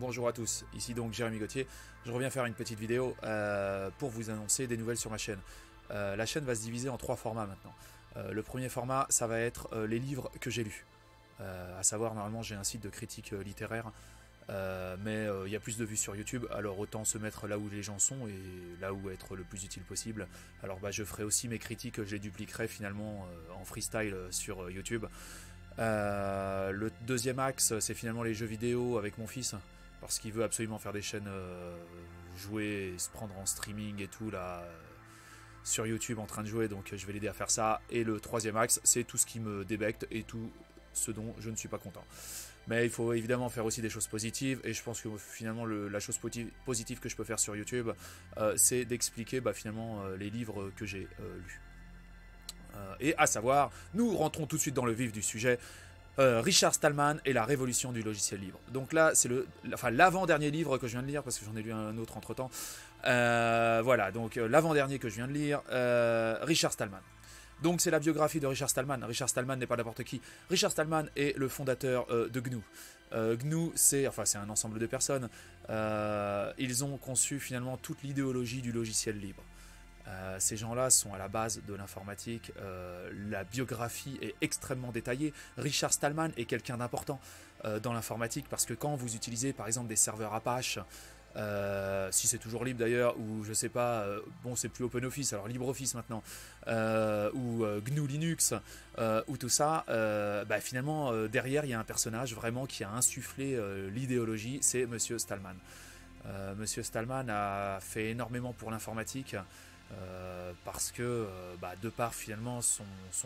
Bonjour à tous, ici donc Jérémy Gauthier, je reviens faire une petite vidéo pour vous annoncer des nouvelles sur ma chaîne. La chaîne va se diviser en trois formats maintenant. Le premier format, ça va être les livres que j'ai lus. À savoir, normalement j'ai un site de critique littéraire, mais il y a plus de vues sur YouTube, alors autant se mettre là où les gens sont et là où être le plus utile possible. Alors bah, je ferai aussi mes critiques, je les dupliquerai finalement en freestyle sur YouTube. Le deuxième axe, c'est finalement les jeux vidéo avec mon fils, parce qu'il veut absolument faire des chaînes jouer, et se prendre en streaming et tout là sur YouTube en train de jouer, donc je vais l'aider à faire ça. Et le troisième axe, c'est tout ce qui me débecte et tout ce dont je ne suis pas content. Mais il faut évidemment faire aussi des choses positives, et je pense que finalement la chose positive que je peux faire sur YouTube, c'est d'expliquer bah, finalement les livres que j'ai lus. Et à savoir, nous rentrons tout de suite dans le vif du sujet, Richard Stallman et la révolution du logiciel libre. Donc là, c'est l'avant-dernier livre que je viens de lire, parce que j'en ai lu un autre entre-temps. Voilà, donc l'avant-dernier que je viens de lire, Richard Stallman. Donc c'est la biographie de Richard Stallman. Richard Stallman n'est pas n'importe qui. Richard Stallman est le fondateur de GNU. GNU, c'est un ensemble de personnes. Ils ont conçu finalement toute l'idéologie du logiciel libre. Ces gens-là sont à la base de l'informatique, la biographie est extrêmement détaillée. Richard Stallman est quelqu'un d'important dans l'informatique, parce que quand vous utilisez par exemple des serveurs Apache, si c'est toujours libre d'ailleurs, ou je sais pas, bon c'est plus OpenOffice, alors LibreOffice maintenant, ou GNU Linux, ou tout ça, bah, finalement derrière il y a un personnage vraiment qui a insufflé l'idéologie, c'est Monsieur Stallman. Monsieur Stallman a fait énormément pour l'informatique, parce que bah, de par finalement son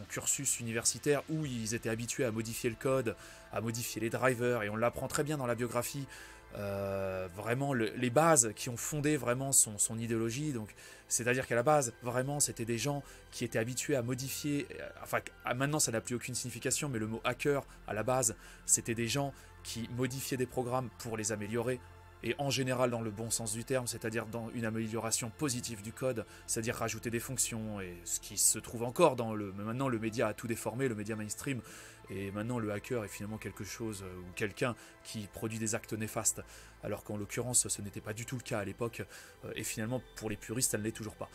cursus universitaire où ils étaient habitués à modifier le code, à modifier les drivers, et on l'apprend très bien dans la biographie, vraiment les bases qui ont fondé vraiment son idéologie. Donc c'est-à-dire qu'à la base vraiment c'était des gens qui étaient habitués à modifier, enfin maintenant ça n'a plus aucune signification, mais le mot hacker à la base c'était des gens qui modifiaient des programmes pour les améliorer, et en général dans le bon sens du terme, c'est-à-dire dans une amélioration positive du code, c'est-à-dire rajouter des fonctions, et ce qui se trouve encore dans maintenant le média a tout déformé, le média mainstream, et maintenant le hacker est finalement quelque chose ou quelqu'un qui produit des actes néfastes, alors qu'en l'occurrence ce n'était pas du tout le cas à l'époque, et finalement pour les puristes ça ne l'est toujours pas.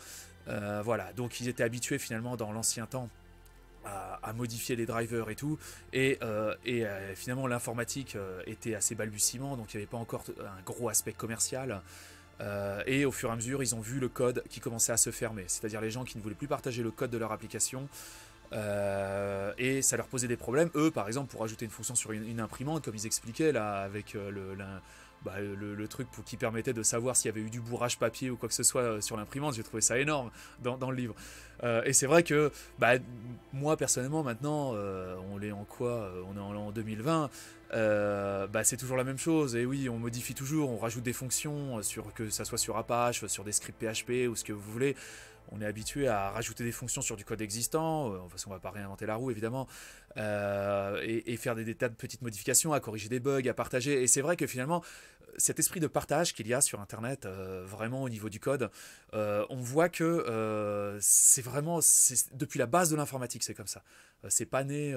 Voilà, donc ils étaient habitués finalement dans l'ancien temps à modifier les drivers et tout, et finalement l'informatique était assez balbutiement, donc il n'y avait pas encore un gros aspect commercial, et au fur et à mesure ils ont vu le code qui commençait à se fermer, c'est-à-dire les gens qui ne voulaient plus partager le code de leur application, et ça leur posait des problèmes. Eux par exemple, pour ajouter une fonction sur une imprimante, comme ils expliquaient là, avec le truc qui permettait de savoir s'il y avait eu du bourrage papier ou quoi que ce soit sur l'imprimante, j'ai trouvé ça énorme dans le livre. Et c'est vrai que bah, moi personnellement maintenant, on est en 2020, bah, c'est toujours la même chose, et oui on modifie toujours, on rajoute des fonctions, que ça soit sur Apache, sur des scripts PHP ou ce que vous voulez. On est habitué à rajouter des fonctions sur du code existant, parce qu'on ne va pas réinventer la roue évidemment, et faire des tas de petites modifications, à corriger des bugs, à partager. Et c'est vrai que finalement, cet esprit de partage qu'il y a sur Internet, vraiment au niveau du code, on voit que c'est vraiment, depuis la base de l'informatique, c'est comme ça. C'est pas né,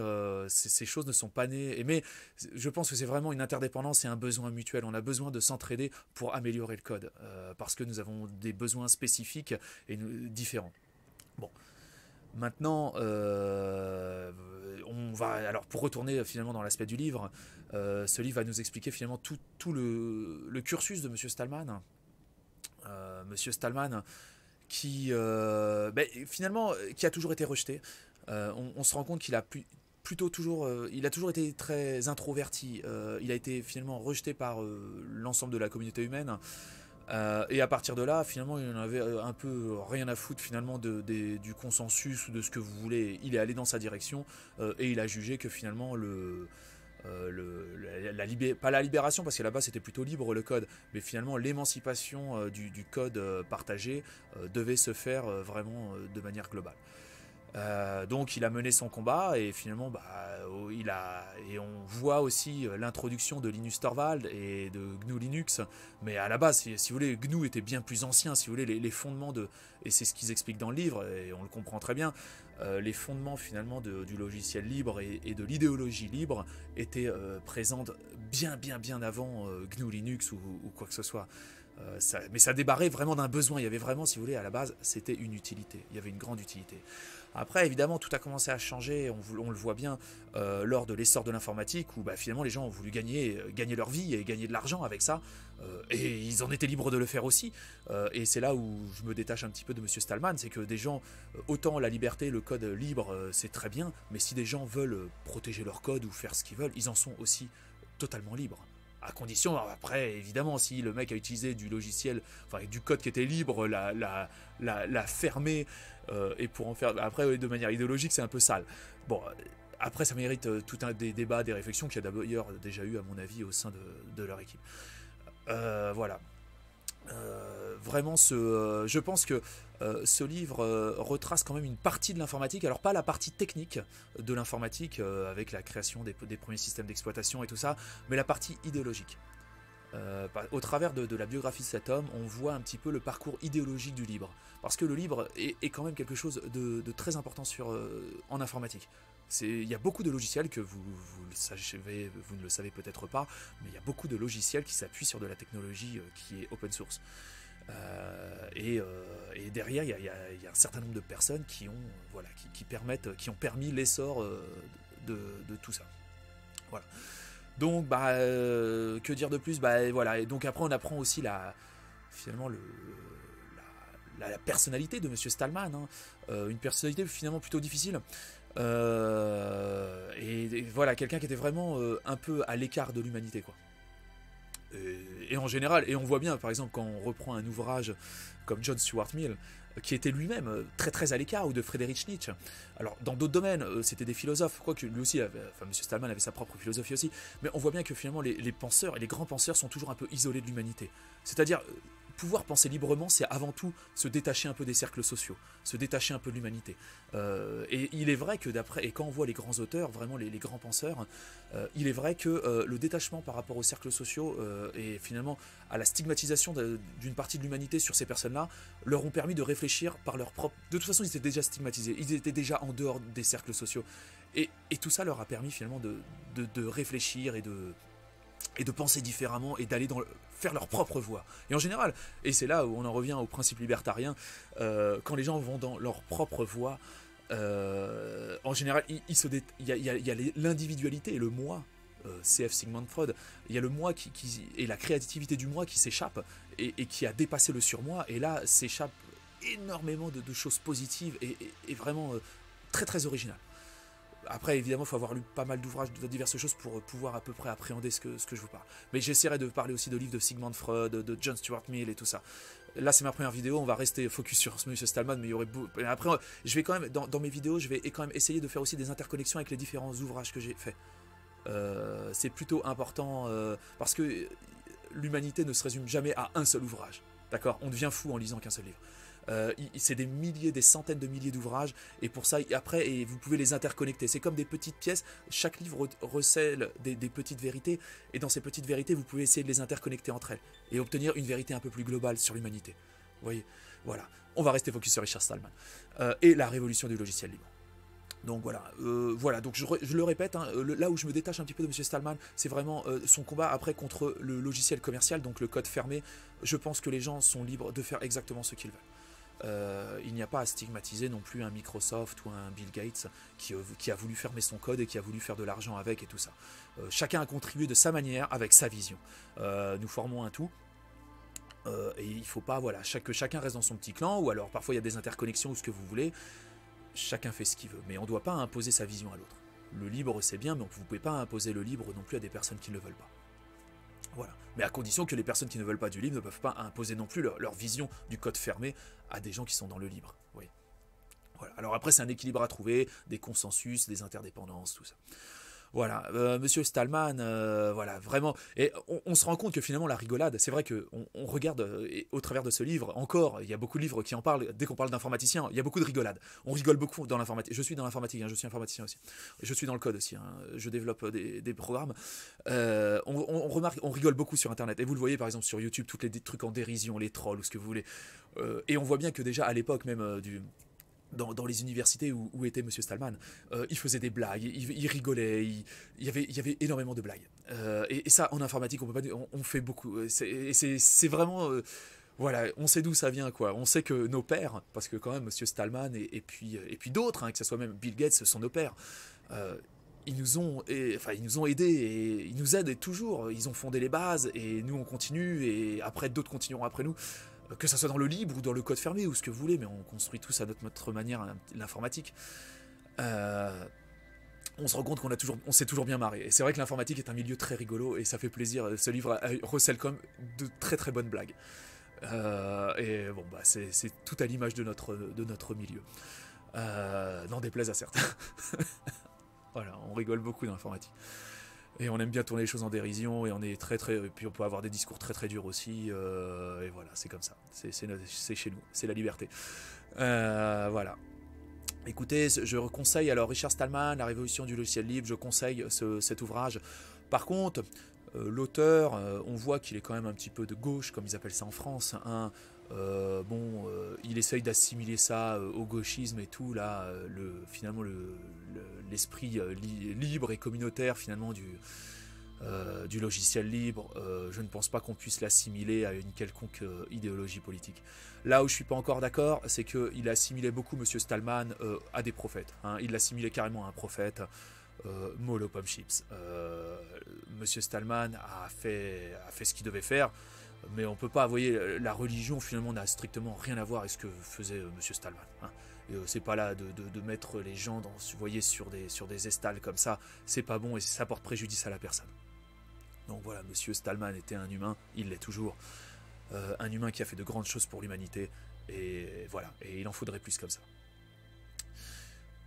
ces choses ne sont pas nées. Mais je pense que c'est vraiment une interdépendance et un besoin mutuel. On a besoin de s'entraider pour améliorer le code, parce que nous avons des besoins spécifiques et différents. Bon, maintenant, on va, alors pour retourner finalement dans l'aspect du livre, ce livre va nous expliquer finalement tout le cursus de Monsieur Stallman. Monsieur Stallman, qui finalement qui a toujours été rejeté. On se rend compte qu'il a plutôt toujours, il a toujours été très introverti. Il a été finalement rejeté par l'ensemble de la communauté humaine. Et à partir de là, finalement, il en avait un peu rien à foutre finalement du consensus ou de ce que vous voulez. Il est allé dans sa direction, et il a jugé que finalement pas la libération, parce qu'à la base c'était plutôt libre le code, mais finalement l'émancipation du code partagé devait se faire vraiment de manière globale. Donc il a mené son combat et finalement et on voit aussi l'introduction de Linus Torvalds et de GNU Linux, mais à la base, si vous voulez, GNU était bien plus ancien, si vous voulez, les fondements de, et c'est ce qu'ils expliquent dans le livre et on le comprend très bien, les fondements finalement du logiciel libre et de l'idéologie libre étaient présents bien avant GNU Linux ou quoi que ce soit. Mais ça débarrait vraiment d'un besoin, il y avait vraiment, si vous voulez, à la base, c'était une utilité, il y avait une grande utilité. Après, évidemment, tout a commencé à changer, on le voit bien lors de l'essor de l'informatique, où finalement les gens ont voulu gagner leur vie et gagner de l'argent avec ça, et ils en étaient libres de le faire aussi, et c'est là où je me détache un petit peu de M. Stallman, c'est que des gens, autant la liberté, le code libre, c'est très bien, mais si des gens veulent protéger leur code ou faire ce qu'ils veulent, ils en sont aussi totalement libres. À condition, après, évidemment, si le mec a utilisé du logiciel, enfin du code qui était libre, la fermer, et pour en faire... Après, de manière idéologique, c'est un peu sale. Bon, après, ça mérite tout un des débats, des réflexions qu'il y a d'ailleurs déjà eu, à mon avis, au sein de leur équipe. Voilà. Vraiment, je pense que ce livre retrace quand même une partie de l'informatique, alors pas la partie technique de l'informatique avec la création des premiers systèmes d'exploitation et tout ça, mais la partie idéologique. Au travers de la biographie de cet homme, on voit un petit peu le parcours idéologique du libre, parce que le libre est quand même quelque chose de très important en informatique. Il y a beaucoup de logiciels que vous ne le savez peut-être pas, mais il y a beaucoup de logiciels qui s'appuient sur de la technologie qui est open source. Et derrière, il y a un certain nombre de personnes qui ont permis l'essor de tout ça. Voilà. Donc, que dire de plus? Voilà. Et donc après, on apprend aussi finalement la personnalité de M. Stallman, hein. Une personnalité finalement plutôt difficile. Et voilà, quelqu'un qui était vraiment un peu à l'écart de l'humanité, quoi. Et en général, et on voit bien, par exemple, quand on reprend un ouvrage comme John Stuart Mill, qui était lui-même très à l'écart, ou de Friedrich Nietzsche. Alors, dans d'autres domaines, c'était des philosophes, quoique lui aussi, M. Stallman avait sa propre philosophie aussi, mais on voit bien que finalement, les penseurs et les grands penseurs sont toujours un peu isolés de l'humanité. C'est-à-dire, pouvoir penser librement, c'est avant tout se détacher un peu des cercles sociaux, se détacher un peu de l'humanité. Et il est vrai que quand on voit les grands auteurs, vraiment les grands penseurs, il est vrai que le détachement par rapport aux cercles sociaux et finalement à la stigmatisation d'une partie de l'humanité sur ces personnes-là, leur ont permis de réfléchir par leur propre... De toute façon, ils étaient déjà stigmatisés, ils étaient déjà en dehors des cercles sociaux. Et tout ça leur a permis finalement de réfléchir et de penser différemment et d'aller faire leur propre voie. Et en général, et c'est là où on en revient au principe libertarien, quand les gens vont dans leur propre voie, en général, il y a l'individualité et le moi, CF Sigmund Freud, il y a le moi et la créativité du moi qui s'échappe et qui a dépassé le surmoi, et là s'échappe énormément de choses positives et vraiment très originales. Après, évidemment, il faut avoir lu pas mal d'ouvrages de diverses choses pour pouvoir à peu près appréhender ce que je vous parle. Mais j'essaierai de parler aussi de livres de Sigmund Freud, de John Stuart Mill et tout ça. Là, c'est ma première vidéo, on va rester focus sur M. Stallman, mais il y aurait... Après, je vais quand même, dans mes vidéos, je vais quand même essayer de faire aussi des interconnexions avec les différents ouvrages que j'ai faits. C'est plutôt important, parce que l'humanité ne se résume jamais à un seul ouvrage. D'accord? On devient fou en lisant qu'un seul livre. C'est des milliers, des centaines de milliers d'ouvrages, et pour ça, après, vous pouvez les interconnecter. C'est comme des petites pièces, chaque livre recèle des petites vérités, et dans ces petites vérités, vous pouvez essayer de les interconnecter entre elles, et obtenir une vérité un peu plus globale sur l'humanité. Vous voyez, voilà. On va rester focus sur Richard Stallman, et la révolution du logiciel libre. Donc voilà, donc je le répète, hein, là où je me détache un petit peu de M. Stallman, c'est vraiment son combat après contre le logiciel commercial, donc le code fermé. Je pense que les gens sont libres de faire exactement ce qu'ils veulent. Il n'y a pas à stigmatiser non plus un Microsoft ou un Bill Gates qui a voulu fermer son code et qui a voulu faire de l'argent avec et tout ça. Chacun a contribué de sa manière avec sa vision. Nous formons un tout. Et il ne faut pas, voilà, que chacun reste dans son petit clan, ou alors parfois il y a des interconnexions ou ce que vous voulez. Chacun fait ce qu'il veut, mais on ne doit pas imposer sa vision à l'autre. Le libre, c'est bien, mais vous ne pouvez pas imposer le libre non plus à des personnes qui ne le veulent pas. Voilà. Mais à condition que les personnes qui ne veulent pas du libre ne peuvent pas imposer non plus leur vision du code fermé à des gens qui sont dans le libre. Oui. Voilà. Alors après, c'est un équilibre à trouver, des consensus, des interdépendances, tout ça. Voilà, monsieur Stallman, voilà, vraiment. Et on se rend compte que finalement, la rigolade, c'est vrai qu'on regarde, et au travers de ce livre, encore, il y a beaucoup de livres qui en parlent. Dès qu'on parle d'informaticien, il y a beaucoup de rigolade. On rigole beaucoup dans l'informatique. Je suis dans l'informatique, hein, je suis informaticien aussi. Je suis dans le code aussi, hein, je développe des programmes. On remarque, on rigole beaucoup sur Internet. Et vous le voyez, par exemple, sur YouTube, tous les trucs en dérision, les trolls ou ce que vous voulez. Et on voit bien que déjà, à l'époque même dans les universités où était monsieur Stallman, il faisait des blagues, il rigolait, il y avait énormément de blagues. Et ça, en informatique, on peut pas, on fait beaucoup. C'est vraiment... voilà, on sait d'où ça vient, quoi. On sait que nos pères, parce que quand même, monsieur Stallman et puis d'autres, hein, que ce soit même Bill Gates, ce sont nos pères. Ils nous ont aidés, et ils nous aident et toujours. Ils ont fondé les bases, et nous, on continue, et après, d'autres continueront après nous. Que ça soit dans le libre ou dans le code fermé ou ce que vous voulez, mais on construit tous à notre manière l'informatique. On se rend compte qu'on s'est toujours bien marré. Et c'est vrai que l'informatique est un milieu très rigolo et ça fait plaisir. Ce livre recèle quand même de très très bonnes blagues. Et bon, bah, c'est tout à l'image de notre milieu. N'en déplaise à certains. Voilà, on rigole beaucoup dans l'informatique. Et on aime bien tourner les choses en dérision, et on est et puis on peut avoir des discours très très durs aussi, et voilà, c'est comme ça, c'est chez nous, c'est la liberté. Voilà. Écoutez, je conseille alors Richard Stallman, La révolution du logiciel libre, je conseille cet ouvrage. Par contre, l'auteur, on voit qu'il est quand même un petit peu de gauche, comme ils appellent ça en France, hein. Il essaye d'assimiler ça au gauchisme et tout, là, finalement, l'esprit libre et communautaire, finalement, du logiciel libre, je ne pense pas qu'on puisse l'assimiler à une quelconque idéologie politique. Là où je ne suis pas encore d'accord, c'est qu'il assimilait beaucoup M. Stallman à des prophètes, hein. Il l'assimilait carrément à un prophète, mollo pomme chips. M. Stallman a fait ce qu'il devait faire, mais on peut pas, vous voyez, la religion finalement n'a strictement rien à voir avec ce que faisait monsieur Stallman, hein. C'est pas là de mettre les gens dans, vous voyez, sur des estals comme ça, c'est pas bon et ça porte préjudice à la personne. Donc voilà, monsieur Stallman était un humain, il l'est toujours, un humain qui a fait de grandes choses pour l'humanité, et voilà, et il en faudrait plus comme ça.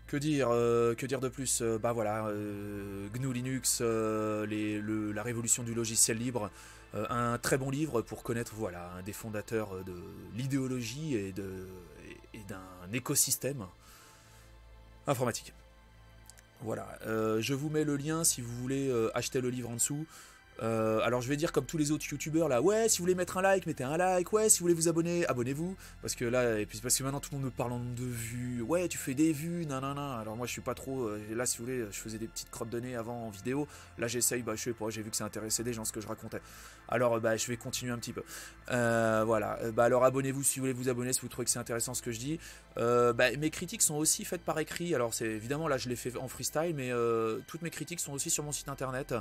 Que dire de plus? Bah voilà, GNU Linux, la révolution du logiciel libre, un très bon livre pour connaître, voilà, un des fondateurs de l'idéologie et d'un écosystème informatique. Voilà, je vous mets le lien si vous voulez acheter le livre en dessous. Alors je vais dire comme tous les autres youtubeurs là, ouais, si vous voulez mettre un like, mettez un like, ouais, si vous voulez vous abonner, abonnez-vous, parce que là, et puis parce que maintenant tout le monde me parle en nombre de vues, ouais, tu fais des vues, nanana, alors moi je suis pas trop, là si vous voulez, je faisais des petites crottes de nez avant en vidéo, là j'essaye, bah je sais pas, j'ai vu que ça intéressait des gens ce que je racontais, alors bah je vais continuer un petit peu, voilà, bah alors abonnez-vous si vous voulez vous abonner, si vous trouvez que c'est intéressant ce que je dis, bah mes critiques sont aussi faites par écrit, alors c'est évidemment là je les fais en freestyle, mais toutes mes critiques sont aussi sur mon site internet,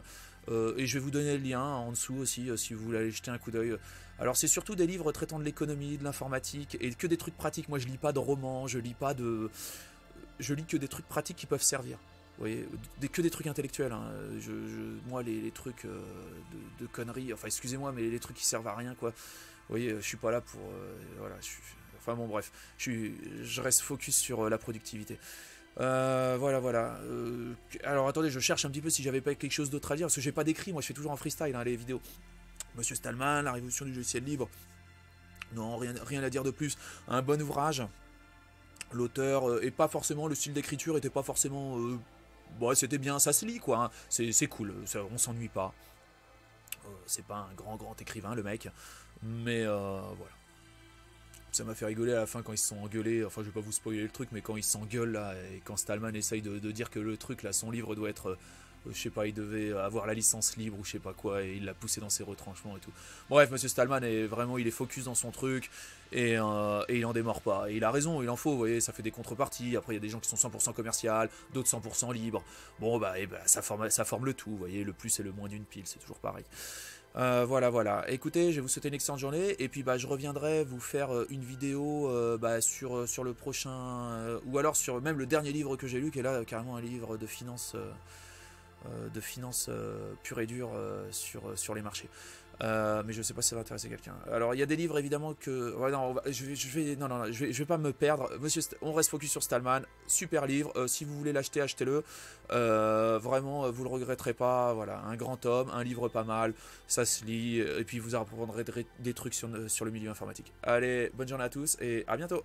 et je vais vous donner le lien en dessous aussi si vous voulez aller jeter un coup d'œil. Alors c'est surtout des livres traitant de l'économie, de l'informatique et que des trucs pratiques. Moi je lis pas de romans, je lis que des trucs pratiques qui peuvent servir. Vous voyez, que des trucs intellectuels, hein. Moi les trucs de conneries, enfin excusez-moi, mais les trucs qui servent à rien, quoi. Vous voyez, je suis pas là pour voilà. Enfin bon bref, je reste focus sur la productivité. Voilà. Alors attendez, je cherche un petit peu si j'avais pas quelque chose d'autre à dire, parce que j'ai pas d'écrit, moi je fais toujours en freestyle, hein, les vidéos. Monsieur Stallman, la révolution du logiciel libre. Non, rien à dire de plus. Un bon ouvrage. L'auteur et pas forcément, le style d'écriture était pas forcément. Bon, c'était bien, ça se lit, quoi. Hein. C'est cool, on s'ennuie pas. C'est pas un grand écrivain, le mec. Mais voilà. Ça m'a fait rigoler à la fin quand ils se sont engueulés, enfin je vais pas vous spoiler le truc, mais quand ils s'engueulent là, et quand Stallman essaye de dire que le truc là, son livre doit être, je sais pas, il devait avoir la licence libre ou je sais pas quoi, et il l'a poussé dans ses retranchements et tout. Bref, monsieur Stallman est vraiment, il est focus dans son truc, et il en démord pas, et il a raison, il en faut, vous voyez, ça fait des contreparties, après il y a des gens qui sont 100% commercial, d'autres 100% libres, bon bah, et bah ça forme le tout, vous voyez, le plus et le moins d'une pile, c'est toujours pareil. Voilà. Écoutez, je vais vous souhaiter une excellente journée et puis bah je reviendrai vous faire une vidéo bah, sur le prochain ou alors sur même le dernier livre que j'ai lu qui est là carrément un livre de finance pure et dure sur les marchés. Mais je sais pas si ça va intéresser quelqu'un. Alors il y a des livres évidemment que... Ouais, non, je vais pas me perdre. Monsieur, on reste focus sur Stallman. Super livre. Si vous voulez l'acheter, achetez-le. Vraiment, vous le regretterez pas. Voilà, un grand homme, un livre pas mal. Ça se lit. Et puis vous apprendrez des trucs sur le milieu informatique. Allez, bonne journée à tous et à bientôt.